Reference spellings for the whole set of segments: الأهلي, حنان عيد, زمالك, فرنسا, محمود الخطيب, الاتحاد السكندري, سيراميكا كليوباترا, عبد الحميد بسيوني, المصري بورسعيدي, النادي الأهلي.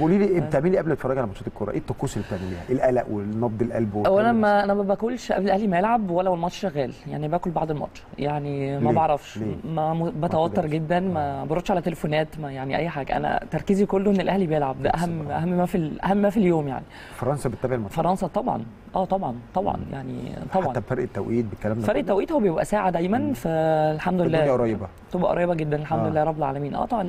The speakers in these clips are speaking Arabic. قولي لي بتعملي قبل الفرجه على ماتشات الكوره ايه الطقوس اللي بتعمليها؟ القلق والنبض القلب اولا انا ما باكلش قبل الاهلي ما يلعب ولا والماتش شغال، يعني باكل بعد الماتش، يعني ما بعرفش، ما بتوتر جدا، ما برودش على تليفونات، ما يعني اي حاجه، انا تركيزي كله ان الاهلي بيلعب، ده اهم ما في اليوم. يعني فرنسا بتتابع الماتش؟ فرنسا طبعا، طبعا يعني طبعا، حتى بفرق التوقيت بالكلام ده، فرق التوقيت هو بيبقى ساعه دايما، فالحمد لله تبقى قريبه، تبقى قريبه جدا الحمد لله رب العالمين. طبعا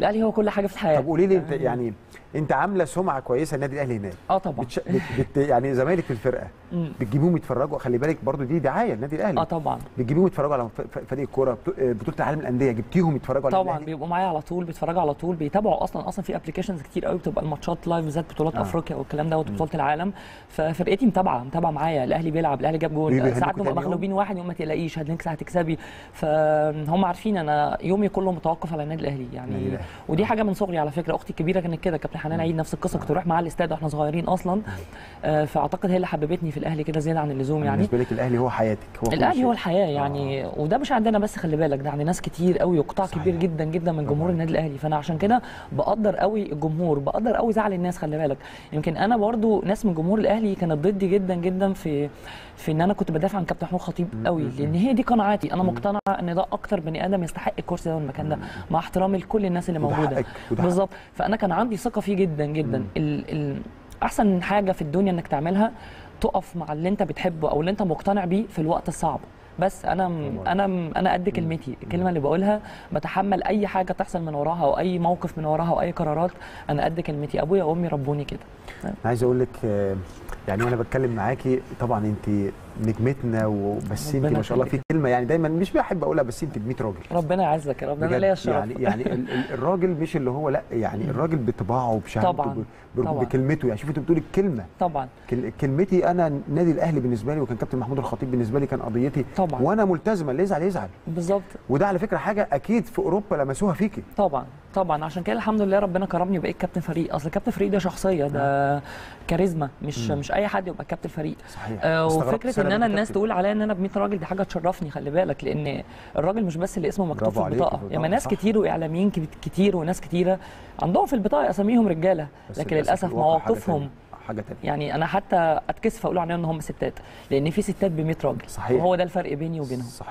الاهلي هو كل حاجه في الحياه. طب قولي لي انت يعني انت عامله سمعه كويسه النادي الاهلي هناك. طبعا يعني زمالك في الفرقه بتجيبيهم يتفرجوا، خلي بالك برضو دي دعايه النادي الاهلي. طبعا بتجيبيهم يتفرجوا على فريق الكوره، بطوله العالم للانديه جبتيهم يتفرجوا على النادي الاهلي؟ طبعا بيبقوا معايا على طول، بيتفرجوا على طول، بيتابعوا اصلا في ابلكيشنز كتير قوي بتبقى الماتشات لايف، بالذات بطولات افريقيا والكلام دوت وبطوله العالم، ففرقتي متابعه معايا. الاهلي بيلعب، الاهلي جاب جول، ساعات بنبقى مغلوبين 1 يوم ما تقلقيش هدنكس هتكسبي، فهم عارفين انا يومي كله متوقف على النادي الاهلي يعني. ودي حاجه من صغري على فكره، اختي الكبيره كانت كده، كابتن حنان عيد نفس القصه، كنت اروح معاها الاستاد واحنا صغيرين اصلا، فاعتقد هي اللي حببتني في الاهلي كده زياده عن اللزوم. يعني بالنسبه لك الاهلي هو حياتك، هو الاهلي هو الحياه يعني. وده مش عندنا بس، خلي بالك ده عند ناس كتير قوي وقطاع كبير جدا جدا من جمهور النادي الاهلي، فانا عشان كده بقدر قوي الجمهور، بقدر قوي زعل الناس. خلي بالك يمكن انا برضو ناس من جمهور الاهلي كانت ضدي جدا جدا في ان انا كنت بدافع عن كابتن محمود الخطيب قوي، لان هي دي قناعاتي، انا مقتنعه ان ده اكتر بني ادم يستحق الكرسي ده والمكان ده، مع احترامي لكل الناس اللي موجوده بالظبط. فانا كان عندي ثقه فيه جدا جدا. احسن حاجه في الدنيا انك تعملها تقف مع اللي انت بتحبه او اللي انت مقتنع بيه في الوقت الصعب. بس انا قد كلمتي، الكلمه اللي بقولها بتحمل اي حاجه تحصل من وراها او اي موقف من وراها او اي قرارات، انا قد كلمتي، ابويا وامي ربوني كده. انا عايز اقول لك يعني وانا بتكلم معاكي، طبعا انت نجمتنا، وبس انت ما شاء الله في كلمه يعني دايما مش بحب اقولها، بس انت نجمه راجل. ربنا يعزك يا رب، انا ليا الشرف يعني الراجل مش اللي هو، لا يعني الراجل بطباعه بشهادته بكلمته، يعني شوف انت بتقولي الكلمه. طبعا كلمتي انا النادي الاهلي بالنسبه لي، وكان كابتن محمود الخطيب بالنسبه لي كان قضيتي طبعا، وانا ملتزمه، اللي يزعل يزعل بالظبط. وده على فكره حاجه اكيد في اوروبا لمسوها فيكي. طبعا عشان كده الحمد لله ربنا كرمني وبقيت كابتن فريق. اصل كابتن فريق ده شخصيه، ده كاريزما، مش اي حد يبقى كابتن فريق. صحيح. وفكره ان انا الناس تقول عليا ان انا بميت راجل، دي حاجه تشرفني. خلي بالك لان الراجل مش بس اللي اسمه مكتوب في البطاقه، يعني ناس كتير واعلاميين كتير وناس كتيره عندهم في البطاقه اساميهم رجاله، لكن للاسف مواقفهم حاجه تانية. يعني انا حتى اتكسف اقول عليهم ان هم ستات، لان في ستات بميت راجل. صحيح. وهو ده الفرق بيني وبينهم. صحيح.